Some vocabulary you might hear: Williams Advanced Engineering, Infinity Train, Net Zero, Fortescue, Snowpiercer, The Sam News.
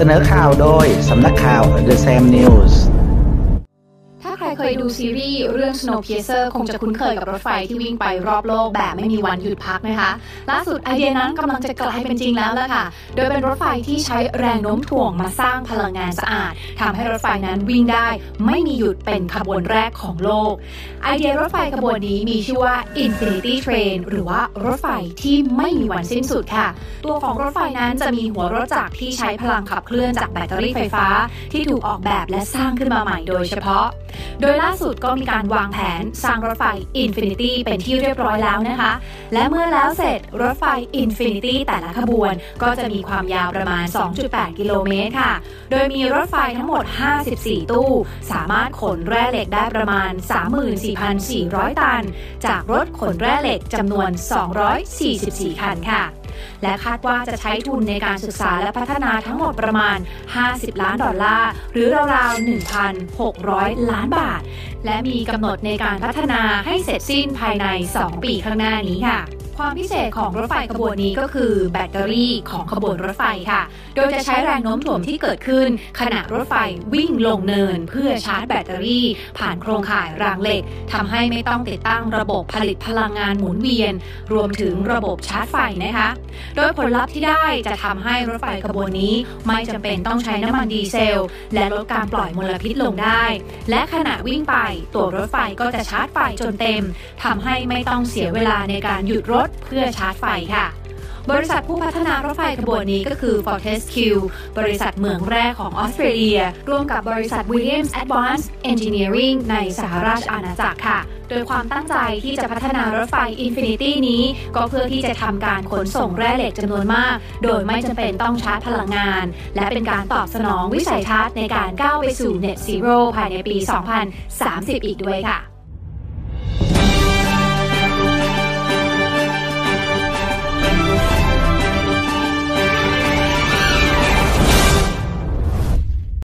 เสนอข่าวโดยสำนักข่าว The Sam News ถ้าใครเคยดูซีรีส์เรื่อง Snowpiercer คงจะคุ้นเคยกับรถไฟที่วิ่งไปรอบโลกแบบไม่มีวันหยุดพักนะคะล่าสุดไอเดียนั้นกำลังจะกลายเป็นจริงแล้วล่ะค่ะโดยเป็นรถไฟที่ใช้แรงโน้มถ่วงมาสร้างพลังงานสะอาดทำให้รถไฟนั้นวิ่งได้ไม่มีหยุดเป็นขบวนแรกของโลกไอเดียรถไฟขบวนนี้มีชื่อว่า Infinity Train หรือว่ารถไฟที่ไม่มีวันสิ้นสุดค่ะตัวของรถไฟนั้นจะมีหัวรถจักรที่ใช้พลังขับเคลื่อนจากแบตเตอรี่ไฟฟ้าที่ถูกออกแบบและสร้างขึ้นมาใหม่โดยเฉพาะโดยล่าสุดก็มีการวางแผนสร้างรถไฟ Infinity เป็นที่เรียบร้อยแล้วนะคะและเมื่อแล้วเสร็จรถไฟ Infinity แต่ละขบวนก็จะมีความยาวประมาณ 2.8 กิโลเมตรค่ะโดยมีรถไฟทั้งหมด54ตู้สามารถขนแร่เหล็กได้ประมาณ 34,400 ตันจากรถขนแร่เหล็กจำนวน244คันค่ะและคาดว่าจะใช้ทุนในการศึกษาและพัฒนาทั้งหมดประมาณ$50 ล้านหรือราวๆ 1,600 ล้านบาทและมีกำหนดในการพัฒนาให้เสร็จสิ้นภายใน2ปีข้างหน้านี้ค่ะความพิเศษของรถไฟขบวนนี้ก็คือแบตเตอรี่ของขบวนรถไฟค่ะโดยจะใช้แรงโน้มถ่วงที่เกิดขึ้นขณะรถไฟวิ่งลงเนินเพื่อชาร์จแบตเตอรี่ผ่านโครงข่ายรางเหล็กทำให้ไม่ต้องติดตั้งระบบผลิตพลังงานหมุนเวียนรวมถึงระบบชาร์จไฟนะคะโดยผลลัพธ์ที่ได้จะทำให้รถไฟขบวนนี้ไม่จำเป็นต้องใช้น้ำมันดีเซลและลดการปล่อยมลพิษลงได้และขณะวิ่งไปตัวรถไฟก็จะชาร์จไฟจนเต็มทำให้ไม่ต้องเสียเวลาในการหยุดรถเพื่อชาร์จไฟค่ะบริษัทผู้พัฒนารถไฟขบวนนี้ก็คือ Fortescue บริษัทเมืองแร่ของออสเตรเลียร่วมกับบริษัท Williams Advanced Engineering ในสหราชอาณาจักรค่ะโดยความตั้งใจที่จะพัฒนารถไฟ Infinity นี้ก็เพื่อที่จะทำการขนส่งแร่เหล็กจำนวนมากโดยไม่จำเป็นต้องชาร์จพลังงานและเป็นการตอบสนองวิสัยทัศน์ในการก้าวไปสู่ Net Zero ภายในปี 2030 อีกด้วยค่ะ